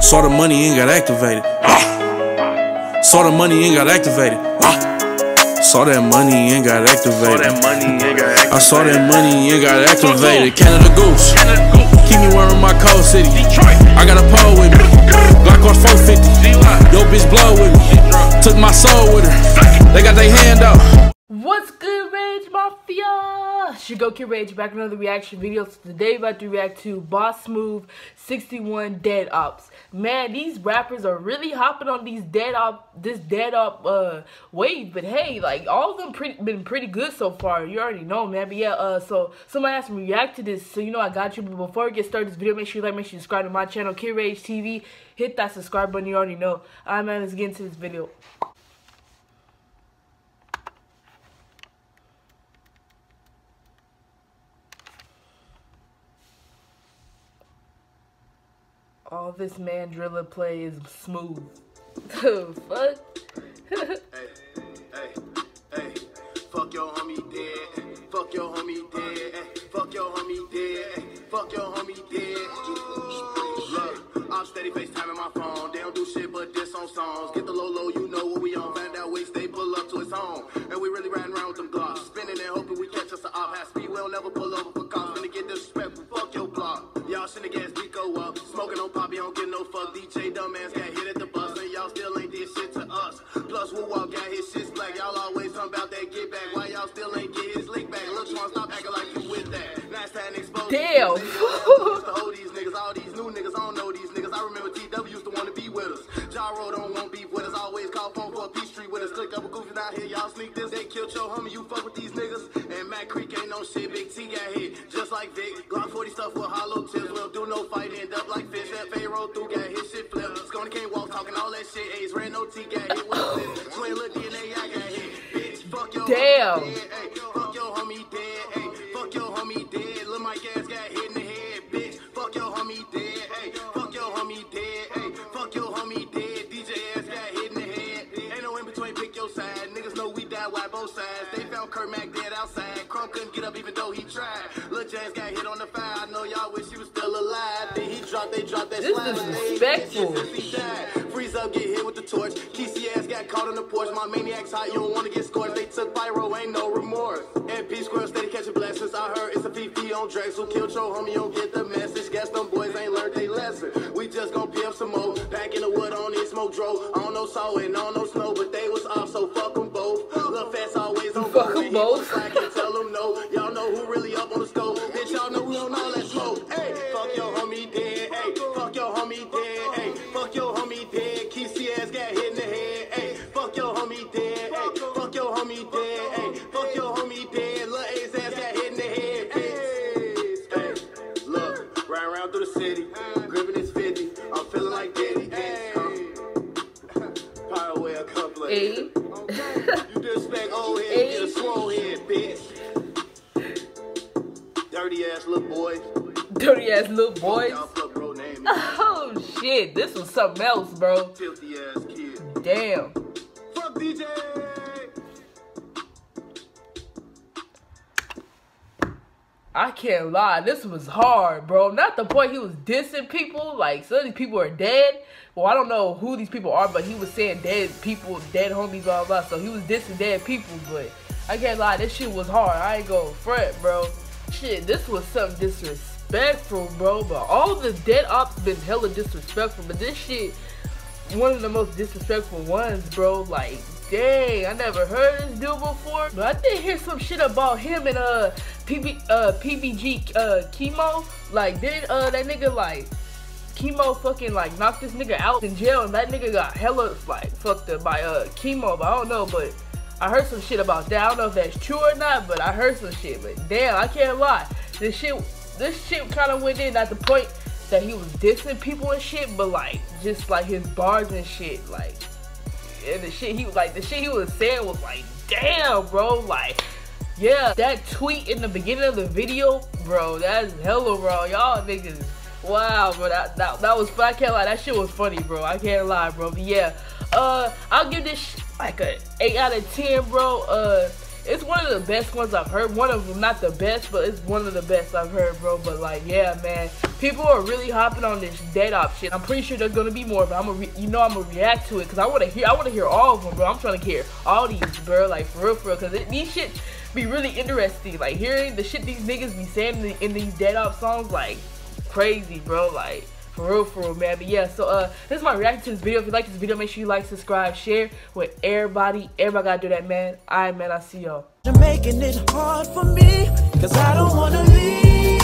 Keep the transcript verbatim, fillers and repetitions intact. Saw the money and got activated. Ah. Saw the money and got activated. Ah. Saw that money and got activated. I saw that money and got activated. Canada Goose. Keep me wearing my cold city. I got a pole with me. Glock on four fifty. Yo, bitch, blow with me. Took my soul with her. They got their hand out. What's good, Rage Mafia? Shigo Kid Rage back with another reaction video. So today we're about to react to Boss Move sixty-one Dead Ops. Man, these rappers are really hopping on these dead op, this dead op uh, wave. But hey, like all of them pretty, been pretty good so far. You already know, man. But yeah, uh, so somebody asked me to react to this, so you know I got you. But before we get started this video, make sure you like, make sure you subscribe to my channel, Kid Rage T V. Hit that subscribe button. You already know. All right, man, let's get into this video. All this mandrilla play is smooth. The fuck? Hey, hey, hey. Fuck your homie dead. Fuck your homie dead. Fuck your homie dead. Fuck your homie dead. Look, I'm steady FaceTiming my phone. They don't do shit but diss on songs. Get the low low, you know what we on. Find out ways they pull up to his home. And we really riding around with them blocks. Spinning and hoping we catch us a op. Half speed, we'll never pull over for cops. Gonna get disrespectful. Fuck your block. Y'all shouldn't gas Nico up. Smoking on Poppy, don't get no fuck. D J dumbass got hit at the bus, and y'all still ain't did shit to us. Plus, Woo Wop got his shit black. Y'all always talking about that get back. Why y'all still ain't get his lick back? Look, Sean, stop acting like you with that. Last time exposed. Damn. All these niggas, all these new niggas, I don't know these niggas. I remember T W used to want to be with us. Jaro don't want beef with us. Always call phone for a P Street with us. Click up a goofy down here. Y'all sneak this. They killed your homie. You fuck with these niggas. And Matt Creek ain't no shit. Big T got hit. Just like Vic. Glock forty stuff with hollow tips. No fight, end up like fish. That Pyro through, got his shit flipped. Skony can't walk, talking all that shit. A's ran no T, got hit with it. Twin little D N A, I got hit. Bitch, fuck your damn homie dead. Ay, fuck your homie dead. Ay, fuck your homie dead. Lil' Mike ass got hit in the head. Bitch, fuck your homie dead. Ay, fuck your homie dead. Ay, fuck your homie dead. D J ass got hit in the head. Ain't no in between, pick your side. Niggas know we died, why both sides? They found Kermack dead outside. Crumb couldn't get up even though he tried. Lil' Jazz got hit on the fire. I know y'all wish he was still alive. Then he dropped, they dropped that slide. This is disrespectful. Freeze up, get hit with the torch. K C ass got caught on the porch. My maniac's hot, you don't want to get scorched. They took Pyro, ain't no remorse. M P squad steady catching blasts. Since I heard it's a P P on Drex. Who killed your homie, don't get the message. Guess them boys ain't learned they lesson. We just gonna pee up some more. Back in the wood on this smoke dro. I don't know saw and I don't know snow, but they was off, so fuck them both. Lil' Fast always on fuck them both. I can tell them no. Y'all know who really up on the scope. Bitch, y'all know who on all that smoke. Hey, fuck your homie dead. Hey, fuck your homie dead. Hey, fuck your homie dead. K C ass got hit in the head. Hey, fuck your homie dead. Hey, fuck your homie dead. Hey, fuck your homie dead. Lil' A's ass got hit in the head. Bitch. Hey, look, right around through the city. Gripping his fifty. I'm feeling like Daddy. Hey, Pyro a couple of eight. You disrespect old head. Get a swole head, bitch. Dirty ass little boy. Dirty ass little boys. Oh shit, this was something else, bro. Filthy ass kid. Damn. Fuck D J. I can't lie, this was hard, bro. Not the point he was dissing people. Like some of these people are dead. Well, I don't know who these people are, but he was saying dead people, dead homies, blah blah. So he was dissing dead people, but I can't lie, this shit was hard. I ain't gonna fret, bro. Shit, this was something disrespectful. Disrespectful, bro, but all the dead ops been hella disrespectful, but this shit one of the most disrespectful ones, bro. Like dang, I never heard this dude before, but I did hear some shit about him and uh P B uh P B G uh Chemo. Like did uh that nigga like Chemo fucking like knocked this nigga out in jail, and that nigga got hella like fucked up by uh Chemo, but I don't know, but I heard some shit about that. I don't know if that's true or not, but I heard some shit. But damn, I can't lie, this shit This shit kind of went in at the point that he was dissing people and shit, but like, just like his bars and shit, like, and the shit he was like, the shit he was saying was like, damn, bro, like, yeah, that tweet in the beginning of the video, bro, that's hella raw, y'all niggas. Wow, bro, that, that that was I can't lie, that shit was funny, bro. I can't lie, bro. But yeah, uh, I'll give this sh like a eight out of ten, bro. Uh. It's one of the best ones I've heard. One of them, not the best, but it's one of the best I've heard, bro. But like, yeah, man, People are really hopping on this Dead Ops shit. I'm pretty sure there's gonna be more, but I'm gonna, re you know, I'm gonna react to it because I wanna hear, I wanna hear all of them, bro. I'm trying to hear all these, bro, like for real, for real, because these shit be really interesting. Like hearing the shit these niggas be saying in, the, in these Dead Ops songs, like crazy, bro, like. For real, for real, man. But yeah, so uh, this is my reaction to this video. If you like this video, make sure you like, subscribe, share with everybody. Everybody gotta do that, man. All right, man, I'll see y'all. You're making it hard for me, cause I don't wanna leave.